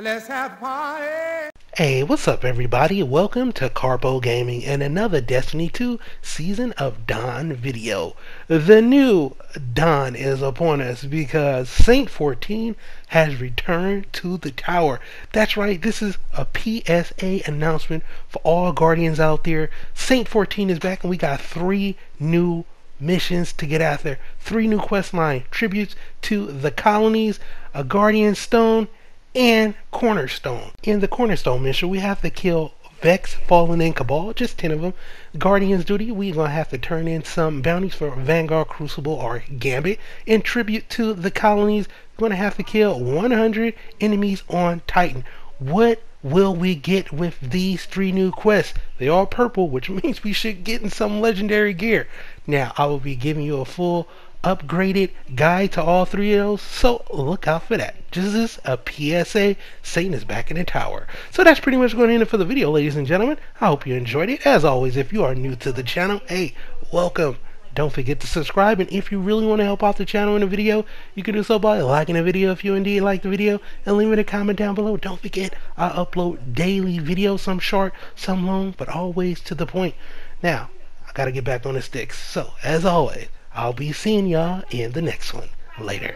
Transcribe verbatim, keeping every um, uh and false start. Let's have party. Hey, what's up everybody? Welcome to Karpo Gaming and another Destiny two Season of Dawn video. The new Dawn is upon us because Saint fourteen has returned to the tower. That's right, this is a P S A announcement for all Guardians out there. Saint fourteen is back and we got three new missions to get after. Three new quest line tributes to the colonies, a Guardian Stone, and Cornerstone. In the Cornerstone mission, we have to kill Vex, Fallen, and Cabal, just ten of them. Guardian's duty, we're going to have to turn in some bounties for Vanguard, Crucible, or Gambit. In tribute to the colonies, we're going to have to kill one hundred enemies on Titan. What will we get with these three new quests? They are purple, which means we should get in some legendary gear. Now, I will be giving you a full upgraded guide to all three of those, so look out for that. This is a P S A. Satan is back in the tower. So that's pretty much going to end it for the video, ladies and gentlemen. I hope you enjoyed it. As always, if you are new to the channel, hey, welcome. Don't forget to subscribe, and if you really want to help out the channel in the video, you can do so by liking the video if you indeed like the video, and leaving a comment down below. Don't forget, I upload daily videos, some short, some long, but always to the point. Now, I gotta get back on the sticks. So as always, I'll be seeing y'all in the next one. Later.